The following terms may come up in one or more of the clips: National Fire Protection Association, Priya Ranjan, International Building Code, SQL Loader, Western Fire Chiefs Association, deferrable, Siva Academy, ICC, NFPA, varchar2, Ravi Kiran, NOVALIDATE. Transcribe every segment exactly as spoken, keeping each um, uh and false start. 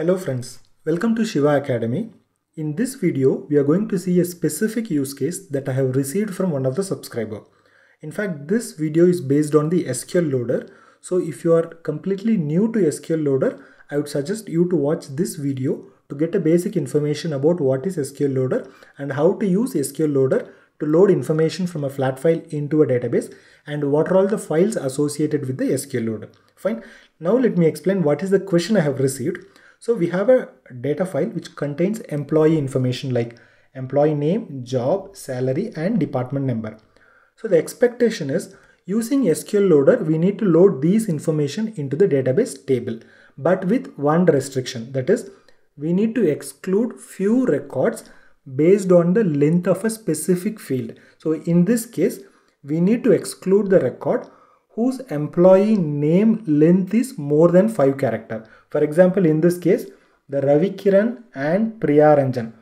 Hello friends, welcome to Siva Academy. In this video, we are going to see a specific use case that I have received from one of the subscriber. In fact, this video is based on the S Q L Loader. So if you are completely new to S Q L Loader, I would suggest you to watch this video to get a basic information about what is S Q L Loader and how to use S Q L Loader to load information from a flat file into a database and what are all the files associated with the S Q L Loader. Fine. Now let me explain what is the question I have received. So we have a data file which contains employee information like employee name, job, salary and department number. So the expectation is using S Q L Loader, we need to load these information into the database table, but with one restriction, that is we need to exclude few records based on the length of a specific field. So in this case, we need to exclude the record whose employee name length is more than five characters. For example, in this case, the Ravi Kiran and Priya Ranjan,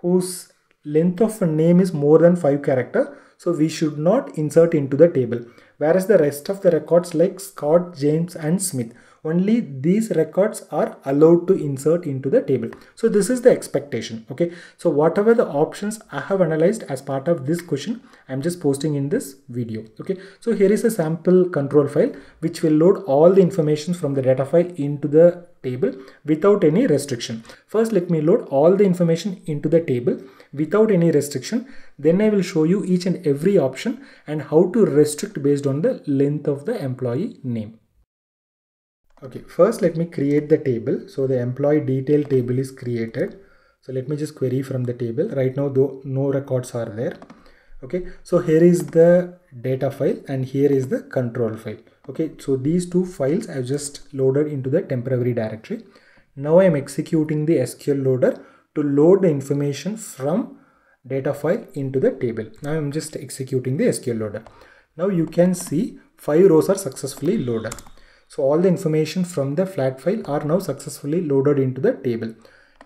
whose length of a name is more than five characters. So we should not insert into the table. Whereas the rest of the records like Scott, James and Smith, only these records are allowed to insert into the table. So this is the expectation. Okay. So whatever the options I have analyzed as part of this question, I'm just posting in this video. Okay. So here is a sample control file, which will load all the information from the data file into the table without any restriction. First, let me load all the information into the table without any restriction. Then I will show you each and every option and how to restrict based on the length of the employee name. Okay, first let me create the table. So the employee detail table is created. So let me just query from the table. Right now though no records are there. Okay, so here is the data file and here is the control file. Okay, so these two files I've just loaded into the temporary directory. Now I'm executing the S Q L Loader to load the information from data file into the table. Now I'm just executing the S Q L Loader. Now you can see five rows are successfully loaded. So all the information from the flat file are now successfully loaded into the table.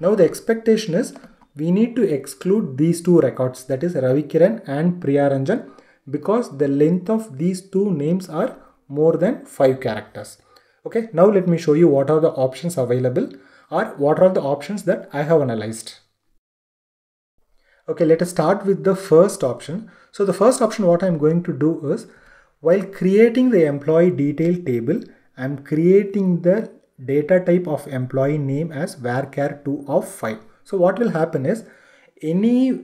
Now the expectation is we need to exclude these two records, that is Ravi Kiran and Priya Ranjan, because the length of these two names are more than five characters. Okay, now let me show you what are the options available or what are the options that I have analyzed. Okay, let us start with the first option. So the first option what I'm going to do is while creating the employee detail table, I'm creating the data type of employee name as varchar two of five. So what will happen is any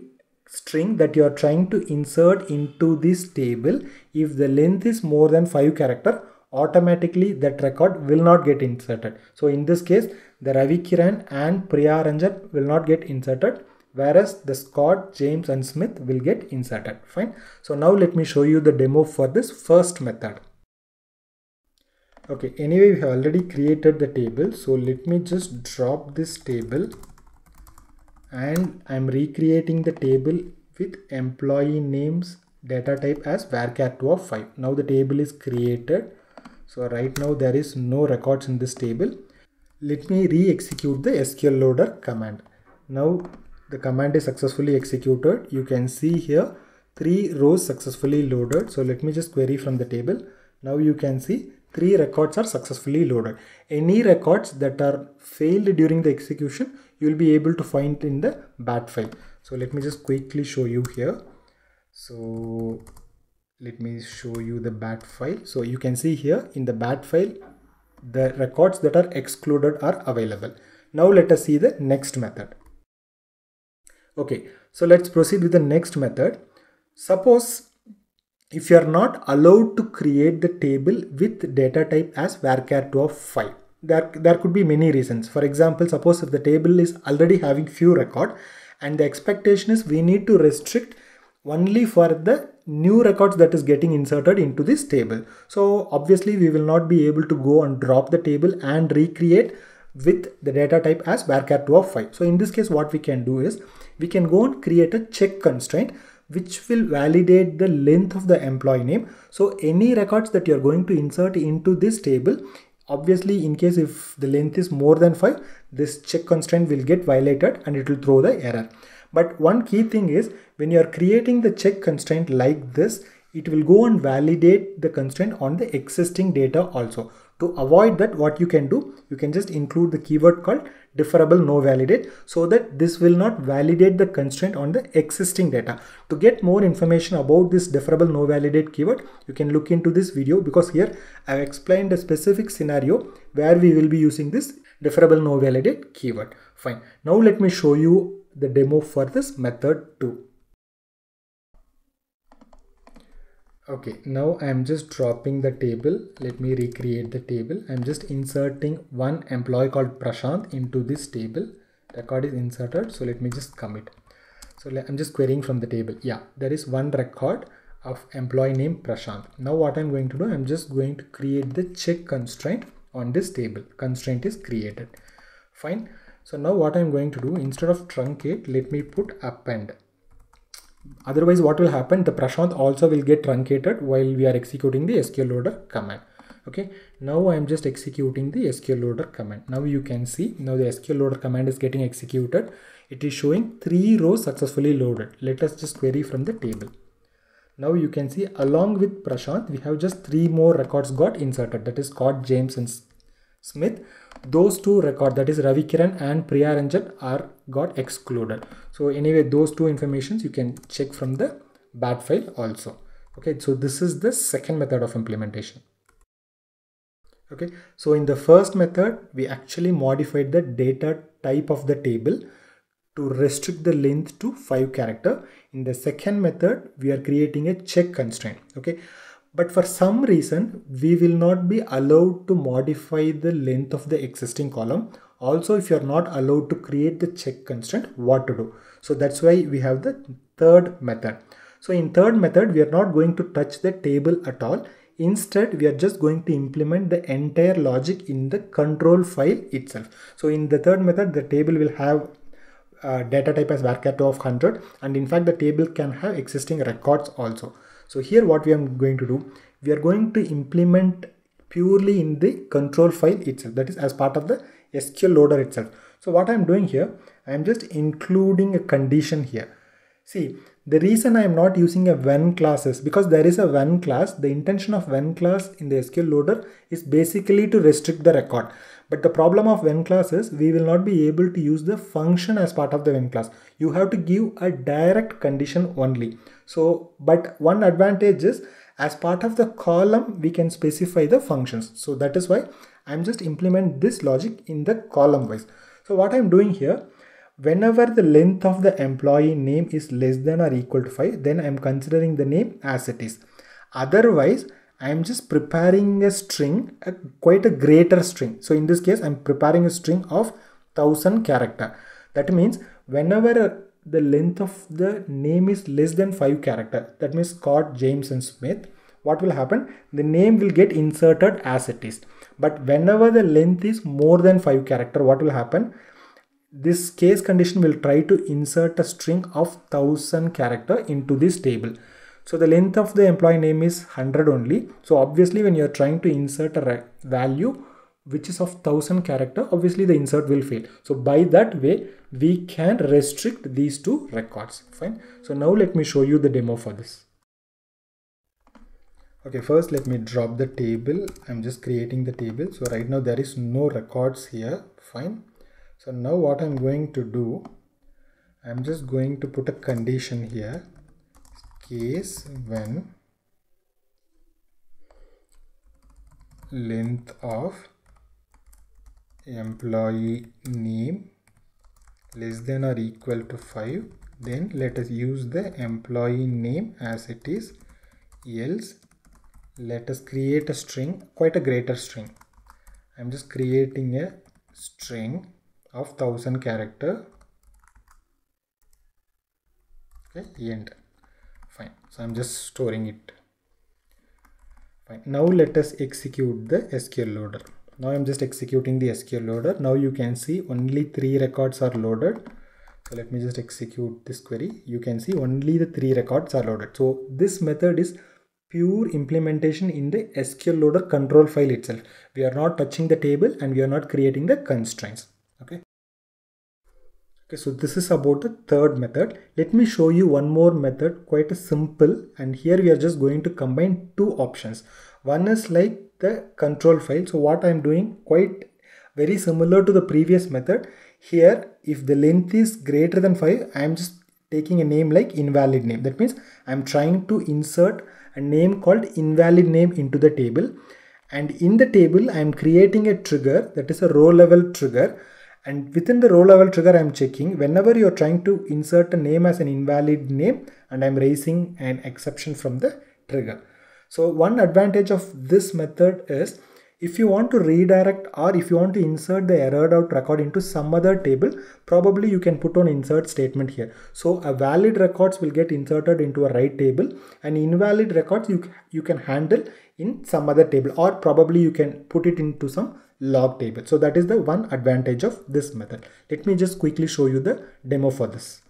string that you are trying to insert into this table, if the length is more than five character, automatically that record will not get inserted. So in this case, the Ravi Kiran and Priya Ranjan will not get inserted, whereas the Scott, James and Smith will get inserted. Fine. So now let me show you the demo for this first method. Okay, anyway, we have already created the table. So let me just drop this table and I'm recreating the table with employee names data type as varchar two of five. Now the table is created. So right now there is no records in this table. Let me re-execute the S Q L Loader command. Now the command is successfully executed. You can see here three rows successfully loaded. So let me just query from the table. Now you can see three records are successfully loaded. Any records that are failed during the execution, you will be able to find in the bat file. So let me just quickly show you here. So let me show you the bat file. So you can see here in the bat file, the records that are excluded are available. Now let us see the next method. Okay, so let's proceed with the next method. Suppose if you are not allowed to create the table with data type as varchar two of five, there, there could be many reasons. For example, suppose if the table is already having few record and the expectation is we need to restrict only for the new records that is getting inserted into this table. So obviously we will not be able to go and drop the table and recreate with the data type as varchar two of five. So in this case, what we can do is we can go and create a check constraint which will validate the length of the employee name. So any records that you're going to insert into this table, obviously in case if the length is more than five, this check constraint will get violated and it will throw the error. But one key thing is when you're creating the check constraint like this, it will go and validate the constraint on the existing data also. To avoid that, what you can do, you can just include the keyword called deferrable no validate, so that this will not validate the constraint on the existing data. To get more information about this deferrable no validate keyword, you can look into this video, because here I have explained a specific scenario where we will be using this deferrable no validate keyword. Fine. Now let me show you the demo for this method too. Okay, now I'm just dropping the table. Let me recreate the table. I'm just inserting one employee called Prashant into this table. Record is inserted, so let me just commit. So I'm just querying from the table. Yeah, there is one record of employee named Prashant. Now what I'm going to do, I'm just going to create the check constraint on this table. Constraint is created. Fine. So now what I'm going to do, instead of truncate, let me put append. Otherwise, what will happen, the Prashant also will get truncated while we are executing the S Q L Loader command. Okay, now I am just executing the S Q L Loader command. Now you can see, now the S Q L Loader command is getting executed. It is showing three rows successfully loaded. Let us just query from the table. Now you can see, along with Prashant, we have just three more records got inserted, that is Scott, James and Smith. Those two records, that is Ravikiran and Priyaranjan, are got excluded. So anyway, those two informations you can check from the bat file also. Okay, so this is the second method of implementation. Okay, so in the first method, we actually modified the data type of the table to restrict the length to five character. In the second method, we are creating a check constraint. Okay. But for some reason, we will not be allowed to modify the length of the existing column. Also, if you are not allowed to create the check constraint, what to do? So that's why we have the third method. So in third method, we are not going to touch the table at all. Instead, we are just going to implement the entire logic in the control file itself. So in the third method, the table will have uh, data type as varchar two of one hundred. And in fact, the table can have existing records also. So here what we are going to do, we are going to implement purely in the control file itself, that is as part of the S Q L Loader itself. So what I am doing here, I am just including a condition here. See, the reason I am not using a when class is because there is a when class. The intention of when class in the S Q L Loader is basically to restrict the record. But the problem of when class is we will not be able to use the function as part of the when class. You have to give a direct condition only. So, but one advantage is as part of the column, we can specify the functions. So that is why I'm just implement this logic in the column wise. So what I'm doing here, whenever the length of the employee name is less than or equal to five, then I'm considering the name as it is. Otherwise, I'm just preparing a string, a, quite a greater string. So in this case, I'm preparing a string of one thousand character. That means whenever the length of the name is less than five character, that means Scott, James and Smith, what will happen? The name will get inserted as it is. But whenever the length is more than five character, what will happen? This case condition will try to insert a string of one thousand character into this table. So the length of the employee name is one hundred only. So obviously when you're trying to insert a value which is of one thousand character, obviously the insert will fail. So by that way, we can restrict these two records. Fine. So now let me show you the demo for this. Okay, first let me drop the table. I'm just creating the table. So right now there is no records here. Fine. So now what I'm going to do, I'm just going to put a condition here. Case when length of employee name less than or equal to five, then let us use the employee name as it is, else let us create a string, quite a greater string. I'm just creating a string of one thousand character. Okay, end. Fine. So I'm just storing it. Fine. Now let us execute the S Q L Loader. Now I'm just executing the S Q L Loader. Now you can see only three records are loaded. So let me just execute this query. You can see only the three records are loaded. So this method is pure implementation in the S Q L Loader control file itself. We are not touching the table and we are not creating the constraints. Okay. Okay, so this is about the third method. Let me show you one more method, quite a simple. And here we are just going to combine two options. One is like the control file. So what I'm doing, quite very similar to the previous method here, if the length is greater than five, I'm just taking a name like invalid name. That means I'm trying to insert a name called invalid name into the table, and in the table I'm creating a trigger, that is a row level trigger, and within the row level trigger I'm checking whenever you're trying to insert a name as an invalid name, and I'm raising an exception from the trigger. So one advantage of this method is, if you want to redirect or if you want to insert the errored out record into some other table, probably you can put on insert statement here. So a valid records will get inserted into a right table, and invalid records you, you can handle in some other table, or probably you can put it into some log table. So that is the one advantage of this method. Let me just quickly show you the demo for this.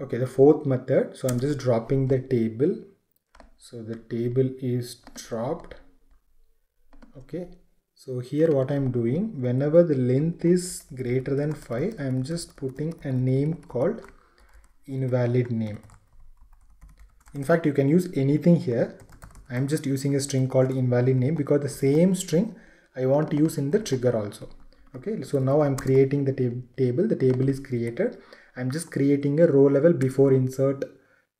Okay, the fourth method. So I'm just dropping the table. So the table is dropped. Okay, so here what I'm doing, whenever the length is greater than five, I'm just putting a name called invalid name. In fact, you can use anything here. I'm just using a string called invalid name because the same string I want to use in the trigger also. Okay, so now I'm creating the table. The table is created. I'm just creating a row level before insert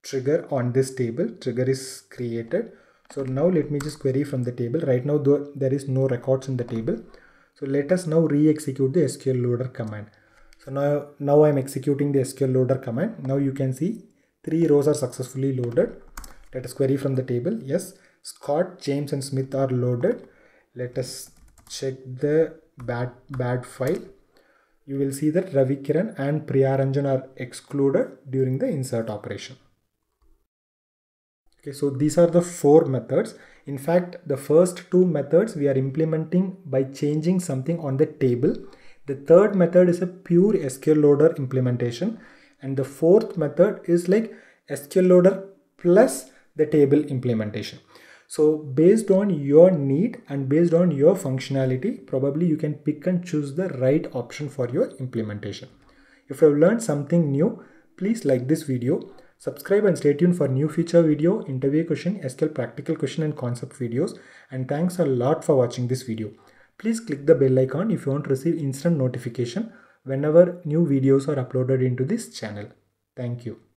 trigger on this table. Trigger is created. So now let me just query from the table. Right now though there is no records in the table, so let us now re-execute the S Q L loader command. So now now I'm executing the S Q L loader command. Now you can see three rows are successfully loaded. Let us query from the table. Yes, Scott, James and Smith are loaded. Let us check the bad bad file. You will see that Ravikiran and Priyaranjan are excluded during the insert operation. Okay, so these are the four methods. In fact, the first two methods we are implementing by changing something on the table. The third method is a pure S Q L loader implementation, and the fourth method is like S Q L loader plus the table implementation. So based on your need and based on your functionality, probably you can pick and choose the right option for your implementation. If you have learned something new, please like this video. Subscribe and stay tuned for new future video, interview question, S Q L practical question and concept videos. And thanks a lot for watching this video. Please click the bell icon if you want to receive instant notification whenever new videos are uploaded into this channel. Thank you.